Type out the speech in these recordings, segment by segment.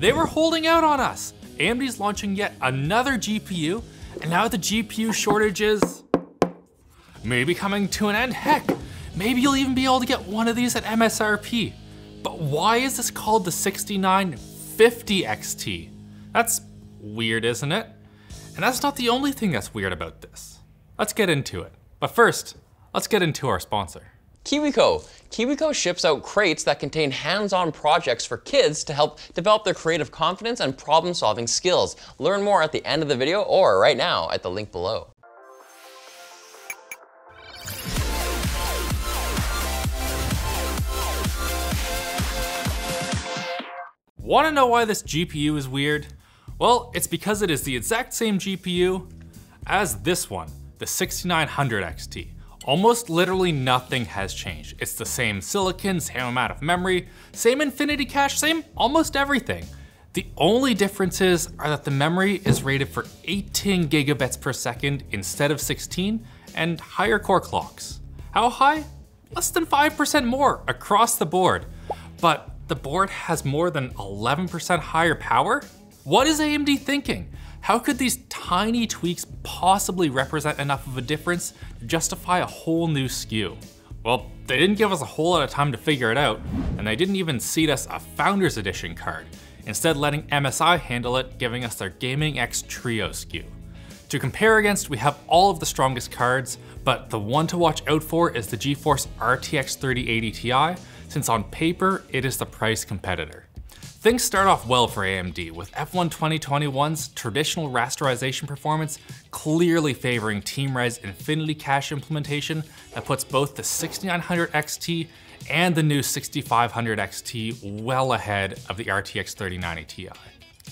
They were holding out on us. AMD's launching yet another GPU, and now the GPU shortage is maybe coming to an end. Heck, maybe you'll even be able to get one of these at MSRP. But why is this called the 6950 XT? That's weird, isn't it? And that's not the only thing that's weird about this. Let's get into it. But first, let's get into our sponsor. KiwiCo. KiwiCo ships out crates that contain hands-on projects for kids to help develop their creative confidence and problem-solving skills. Learn more at the end of the video or right now at the link below. Want to know why this GPU is weird? Well, it's because it is the exact same GPU as this one, the 6900 XT. Almost literally nothing has changed. It's the same silicon, same amount of memory, same Infinity Cache, same almost everything. The only differences are that the memory is rated for 18 gigabits per second instead of 16 and higher core clocks. How high? Less than 5% more across the board. But the board has more than 11% higher power? What is AMD thinking? How could these tiny tweaks possibly represent enough of a difference to justify a whole new SKU? Well, they didn't give us a whole lot of time to figure it out, and they didn't even seed us a Founders Edition card, instead letting MSI handle it, giving us their Gaming X Trio SKU. To compare against, we have all of the strongest cards, but the one to watch out for is the GeForce RTX 3080 Ti, since on paper, it is the price competitor. Things start off well for AMD, with F1 2021's traditional rasterization performance clearly favoring Team Red's Infinity Cache implementation that puts both the 6900 XT and the new 6500 XT well ahead of the RTX 3090 Ti.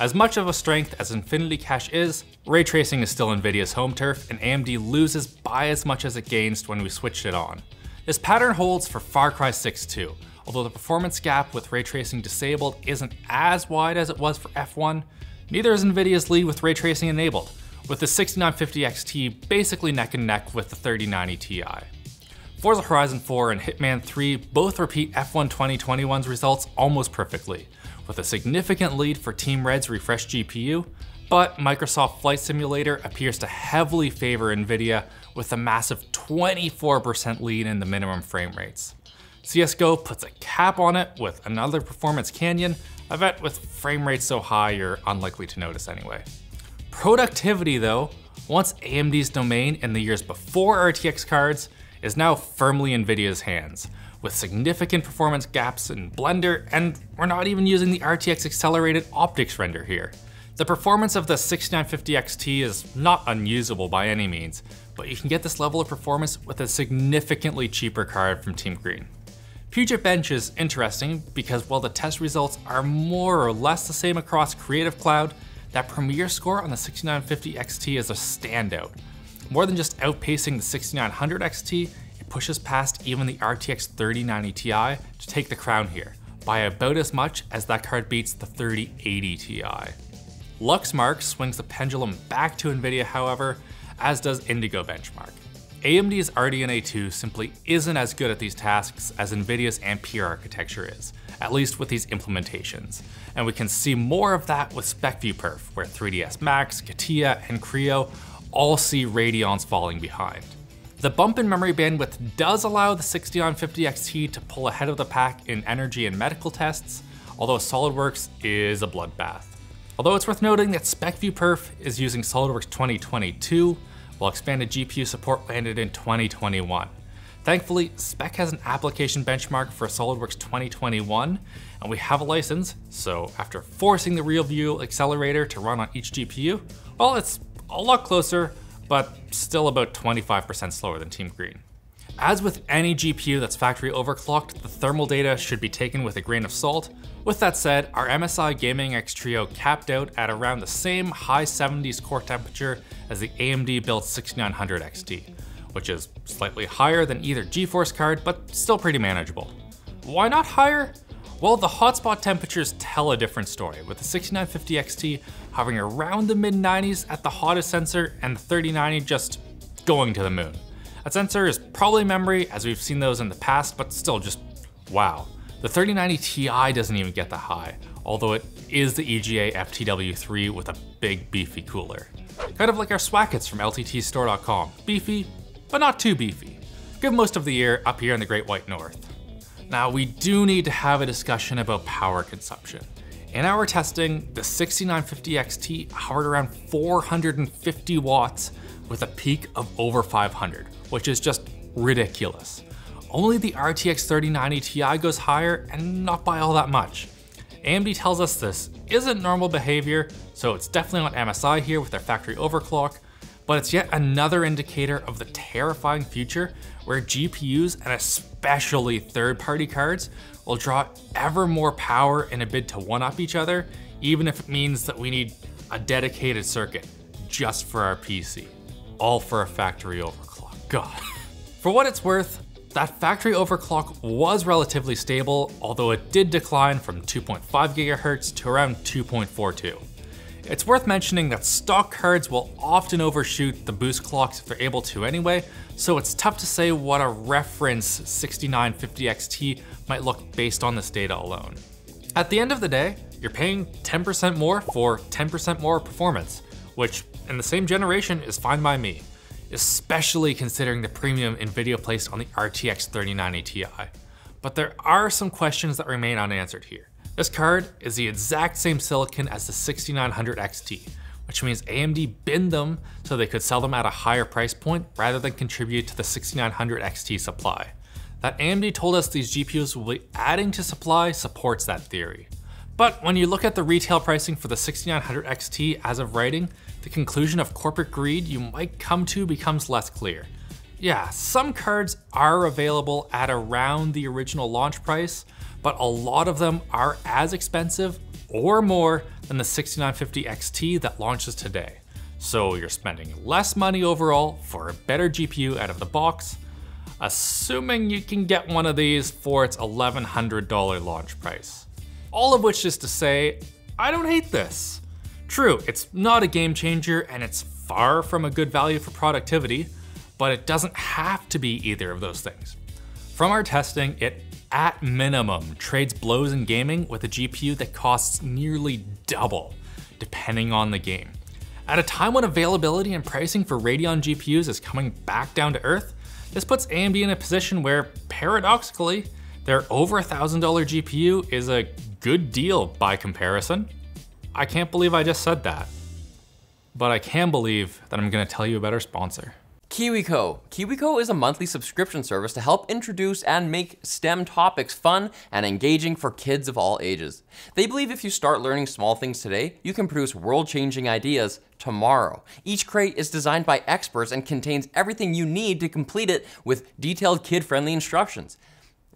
As much of a strength as Infinity Cache is, ray tracing is still Nvidia's home turf, and AMD loses by as much as it gains when we switched it on. This pattern holds for Far Cry 6 too. Although the performance gap with ray tracing disabled isn't as wide as it was for F1, neither is Nvidia's lead with ray tracing enabled, with the 6950 XT basically neck and neck with the 3090 Ti. Forza Horizon 4 and Hitman 3 both repeat F1 2021's results almost perfectly, with a significant lead for Team Red's refreshed GPU, but Microsoft Flight Simulator appears to heavily favor Nvidia with a massive 24% lead in the minimum frame rates. CSGO puts a cap on it with another performance canyon, a vet with frame rates so high you're unlikely to notice anyway. Productivity though, once AMD's domain in the years before RTX cards, is now firmly Nvidia's hands, with significant performance gaps in Blender, and we're not even using the RTX accelerated Optix render here. The performance of the 6950 XT is not unusable by any means, but you can get this level of performance with a significantly cheaper card from Team Green. Puget Bench is interesting because while the test results are more or less the same across Creative Cloud, that Premiere score on the 6950 XT is a standout. More than just outpacing the 6900 XT, it pushes past even the RTX 3090 Ti to take the crown here, by about as much as that card beats the 3080 Ti. LuxMark swings the pendulum back to Nvidia, however, as does Indigo Benchmark. AMD's RDNA 2 simply isn't as good at these tasks as Nvidia's Ampere architecture is, at least with these implementations. And we can see more of that with SpecViewperf, where 3DS Max, Katia, and Creo all see Radeons falling behind. The bump in memory bandwidth does allow the 6950 XT to pull ahead of the pack in energy and medical tests, although SolidWorks is a bloodbath. Although it's worth noting that SpecViewperf is using SolidWorks 2022, while expanded GPU support landed in 2021. Thankfully, Spec has an application benchmark for SolidWorks 2021, and we have a license, so after forcing the RealView accelerator to run on each GPU, well, it's a lot closer, but still about 25% slower than Team Green. As with any GPU that's factory overclocked, the thermal data should be taken with a grain of salt. With that said, our MSI Gaming X Trio capped out at around the same high 70s core temperature as the AMD built 6900 XT, which is slightly higher than either GeForce card, but still pretty manageable. Why not higher? Well, the hotspot temperatures tell a different story, with the 6950 XT hovering around the mid 90s at the hottest sensor and the 3090 just going to the moon. That sensor is probably memory, as we've seen those in the past, but still just wow. The 3090 Ti doesn't even get that high, although it is the EGA FTW3 with a big beefy cooler. Kind of like our swackets from lttstore.com, beefy, but not too beefy. Good most of the year up here in the Great White North. Now we do need to have a discussion about power consumption. In our testing, the 6950 XT powered around 450 watts with a peak of over 500, which is just ridiculous. Only the RTX 3090 Ti goes higher and not by all that much. AMD tells us this isn't normal behavior, so it's definitely on MSI here with their factory overclock, but it's yet another indicator of the terrifying future where GPUs and especially third-party cards will draw ever more power in a bid to one-up each other, even if it means that we need a dedicated circuit just for our PC. All for a factory overclock, God. For what it's worth, that factory overclock was relatively stable, although it did decline from 2.5 gigahertz to around 2.42. It's worth mentioning that stock cards will often overshoot the boost clocks if they're able to anyway, so it's tough to say what a reference 6950 XT might look based on this data alone. At the end of the day, you're paying 10% more for 10% more performance, which in the same generation is fine by me, especially considering the premium Nvidia placed on the RTX 3090 Ti. But there are some questions that remain unanswered here. This card is the exact same silicon as the 6900 XT, which means AMD binned them so they could sell them at a higher price point rather than contribute to the 6900 XT supply. That AMD told us these GPUs will be adding to supply supports that theory. But when you look at the retail pricing for the 6900 XT as of writing, the conclusion of corporate greed you might come to becomes less clear. Yeah, some cards are available at around the original launch price, but a lot of them are as expensive or more than the 6950 XT that launches today. So you're spending less money overall for a better GPU out of the box, assuming you can get one of these for its $1,100 launch price. All of which is to say, I don't hate this. True, it's not a game changer and it's far from a good value for productivity, but it doesn't have to be either of those things. From our testing, it at minimum trades blows in gaming with a GPU that costs nearly double, depending on the game. At a time when availability and pricing for Radeon GPUs is coming back down to earth, this puts AMD in a position where, paradoxically, their over $1,000 GPU is a good deal by comparison. I can't believe I just said that, but I can believe that I'm gonna tell you about our sponsor. KiwiCo. KiwiCo is a monthly subscription service to help introduce and make STEM topics fun and engaging for kids of all ages. They believe if you start learning small things today, you can produce world-changing ideas tomorrow. Each crate is designed by experts and contains everything you need to complete it with detailed kid-friendly instructions.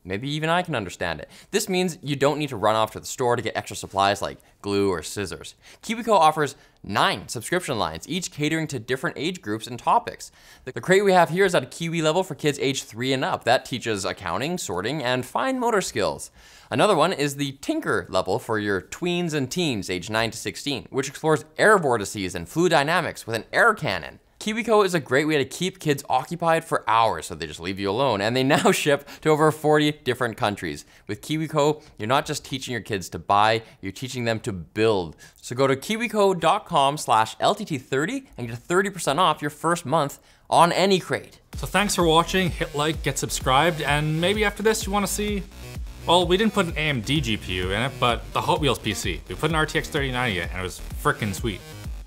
Maybe even I can understand it. This means you don't need to run off to the store to get extra supplies like glue or scissors. KiwiCo offers 9 subscription lines, each catering to different age groups and topics. The crate we have here is at a Kiwi level for kids age 3 and up. That teaches accounting, sorting, and fine motor skills. Another one is the Tinker level for your tweens and teens age 9 to 16, which explores air vortices and fluid dynamics with an air cannon. KiwiCo is a great way to keep kids occupied for hours, so they just leave you alone, and they now ship to over 40 different countries. With KiwiCo, you're not just teaching your kids to buy, you're teaching them to build. So go to kiwico.com/LTT30 and get 30% off your first month on any crate. So thanks for watching, hit like, get subscribed, and maybe after this you wanna see, well, we didn't put an AMD GPU in it, but the Hot Wheels PC. We put an RTX 3090 in it, and it was frickin' sweet.